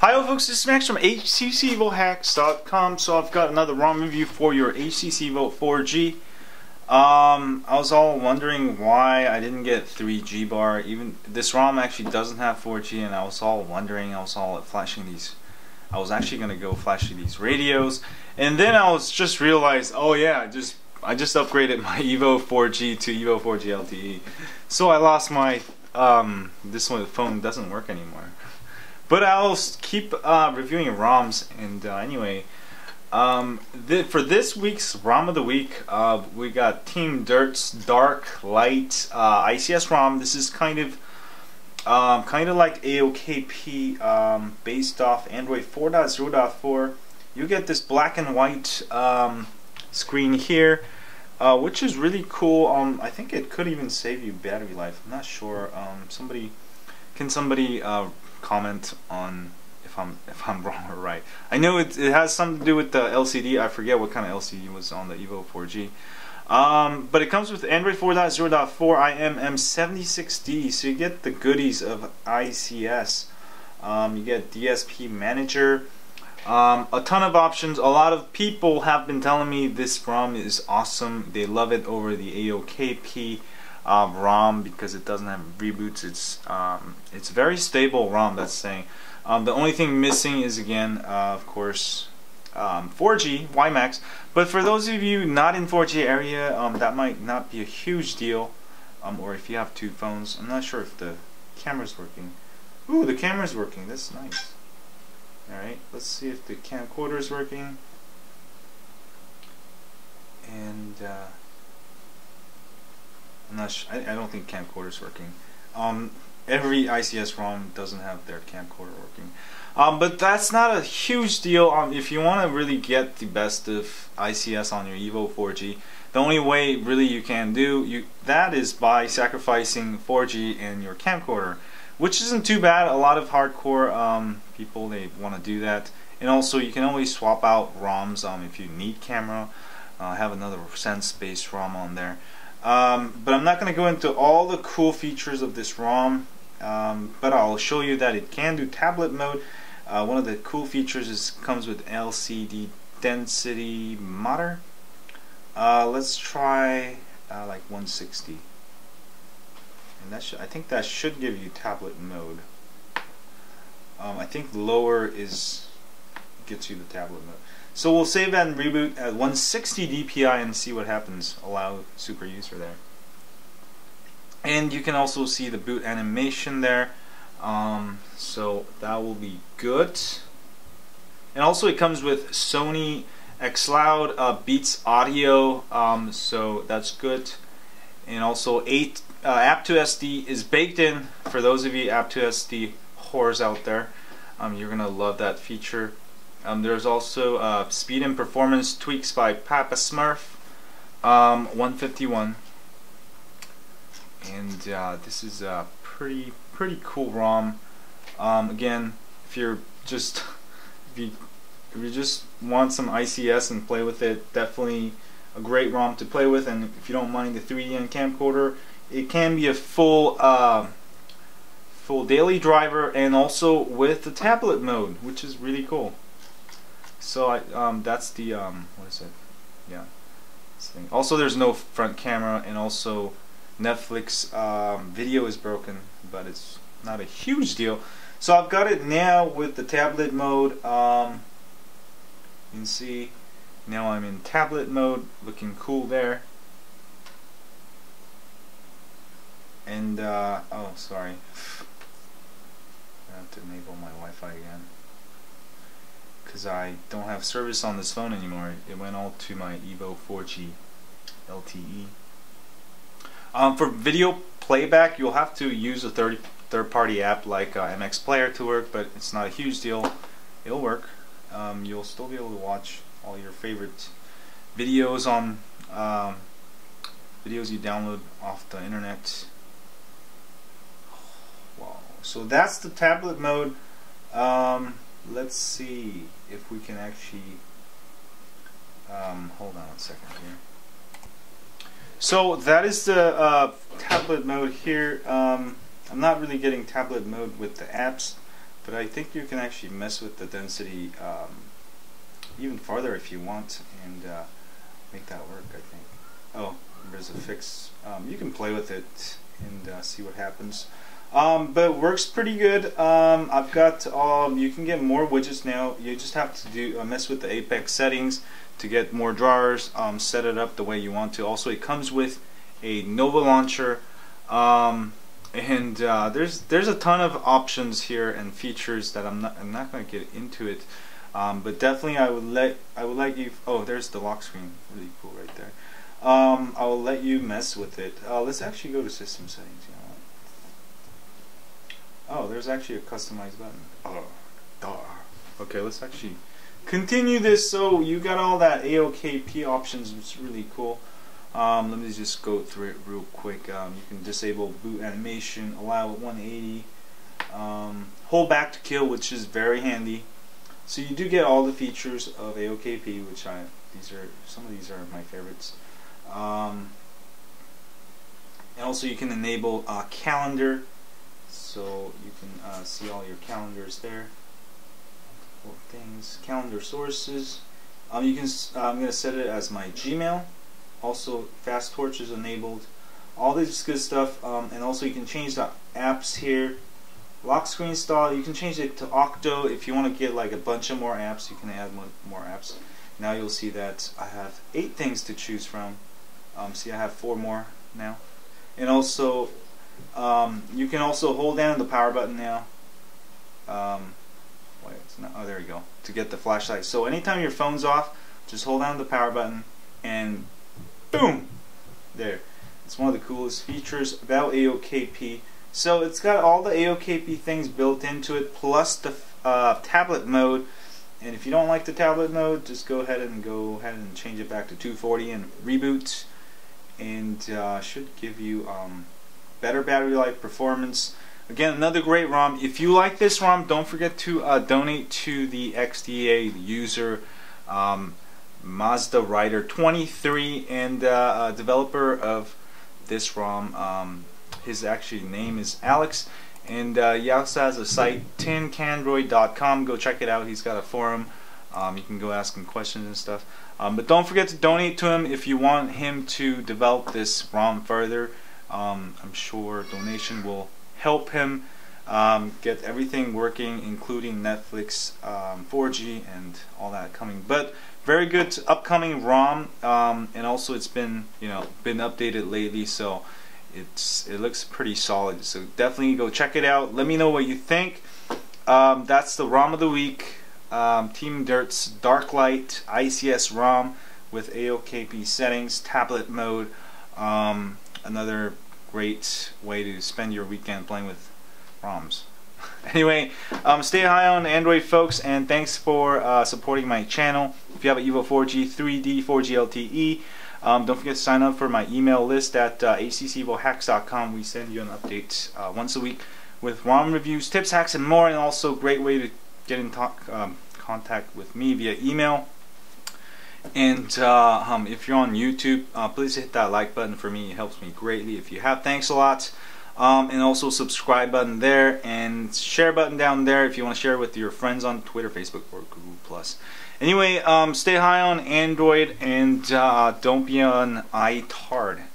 Hi folks, this is Max from htcevohacks.com. So I've got another ROM review for your HTC Evo 4G. I was all wondering why I didn't get 3G bar. Even this ROM actually doesn't have 4G, and I was all wondering, I was actually gonna go flashing these radios, and then I was just realized, oh yeah, I just upgraded my EVO 4G to EVO 4G LTE. So I lost my this one, the phone doesn't work anymore. But I'll keep reviewing ROMs, and anyway, for this week's ROM of the week, we got Team Dirt's DarkLight ICS ROM. This is kind of like AOKP, based off Android 4.0.4. You get this black and white screen here, which is really cool. I think it could even save you battery life. I'm not sure. Can somebody comment on if I'm wrong or right. I know it has something to do with the LCD. I forget what kind of LCD was on the Evo 4G. But it comes with Android 4.0.4 IMM76D, so you get the goodies of ICS. You get DSP manager, a ton of options. A lot of people have been telling me this ROM is awesome. They love it over the AOKP ROM because it doesn't have reboots. It's very stable ROM, that's saying. The only thing missing is, again, of course, 4G WiMAX. But for those of you not in 4G area, that might not be a huge deal. Or if you have two phones, I'm not sure if the camera's working. Ooh, the camera's working. That's nice. All right, let's see if the camcorder's working. And I'm not sure. I don't think camcorder's working. Every ICS ROM doesn't have their camcorder working. But that's not a huge deal. If you want to really get the best of ICS on your Evo 4G, the only way really you can do that is by sacrificing 4G and your camcorder, which isn't too bad. A lot of hardcore people, they want to do that. And also you can always swap out ROMs if you need camera. I have another sense-based ROM on there. But I'm not going to go into all the cool features of this ROM, but I'll show you that it can do tablet mode. One of the cool features is comes with LCD density monitor. Let's try like 160, and that should, I think that should give you tablet mode. I think lower gets you the tablet mode. So we'll save that and reboot at 160 dpi and see what happens. Allow super user there. And you can also see the boot animation there. So that will be good. And also it comes with Sony XLoud, Beats Audio, so that's good. And also App2SD is baked in. For those of you App2SD whores out there, you're going to love that feature. There's also speed and performance tweaks by Papa Smurf, 151, and this is a pretty cool ROM. Again, if you just want some ICS and play with it, definitely a great ROM to play with. And if you don't mind the 3D and camcorder, it can be a full daily driver, and also with the tablet mode, which is really cool. So that's the what is it? Yeah, this thing. Also, there's no front camera, and also Netflix video is broken, but it's not a huge deal. So I've got it now with the tablet mode. You can see now I'm in tablet mode, looking cool there. And oh, sorry, I have to enable my Wi-Fi again, because I don't have service on this phone anymore. It went all to my Evo 4G LTE. For video playback, you'll have to use a third-party app like MX Player to work, but it's not a huge deal. It'll work. You'll still be able to watch all your favorite videos on videos you download off the internet. Wow. So that's the tablet mode. Let's see if we can actually hold on a second here. So that is the tablet mode here. I'm not really getting tablet mode with the apps. but I think you can actually mess with the density even farther if you want, and make that work, I think. Oh, there's a fix. You can play with it and see what happens. But it works pretty good. I've got you can get more widgets now. You just have to do mess with the Apex settings to get more drawers. Set it up the way you want to. Also, it comes with a Nova launcher, and there's a ton of options here and features that I'm not going to get into it. But definitely, I would let you. Oh, there's the lock screen. Really cool right there. I will let you mess with it. Let's actually go to system settings. You know. Oh, there's actually a customize button. Oh, duh. Okay, let's actually continue this. So you got all that AOKP options, which is really cool. Let me just go through it real quick. You can disable boot animation, allow 180, hold back to kill, which is very handy. So you do get all the features of AOKP, which some of these are my favorites. And also you can enable calendar. So you can see all your calendars there. Multiple things, calendar sources. You can. I'm going to set it as my Gmail. Also, Fast Torch is enabled. All this good stuff. And also, you can change the apps here. Lock screen style. You can change it to Octo if you want to get like a bunch of more apps. You can add more apps. Now you'll see that I have 8 things to choose from. See, I have 4 more now. And also. You can also hold down the power button now. Wait, it's not, oh, there you go. To get the flashlight. So anytime your phone's off, just hold down the power button, and boom, there. It's one of the coolest features about AOKP. So it's got all the AOKP things built into it, plus the tablet mode. And if you don't like the tablet mode, just go ahead and change it back to 240 and reboot, and should give you. Better battery life, performance. Again, another great ROM. If you like this ROM, don't forget to donate to the XDA user MazdaRider23, and a developer of this ROM. His actually name is Alex, and he also has a site, tincandroid.com. Go check it out. He's got a forum. You can go ask him questions and stuff. But don't forget to donate to him if you want him to develop this ROM further. I'm sure donation will help him get everything working, including Netflix, 4G, and all that coming. But very good upcoming ROM, and also it's been updated lately, so it looks pretty solid. So definitely go check it out. Let me know what you think. That's the ROM of the week. Team Dirt's DarkLight ICS ROM with AOKP settings, tablet mode. Another great way to spend your weekend playing with ROMs. Anyway, stay high on Android, folks, and thanks for supporting my channel. If you have an EVO 4G 3D, 4G LTE, don't forget to sign up for my email list at htcevohacks.com. We send you an update once a week with ROM reviews, tips, hacks, and more, and also a great way to get in contact with me via email. And if you're on YouTube, please hit that like button for me. It helps me greatly. If you have, thanks a lot. And also subscribe button there, and share button down there if you want to share with your friends on Twitter, Facebook, or Google+. Anyway, stay high on Android, and don't be on iTard.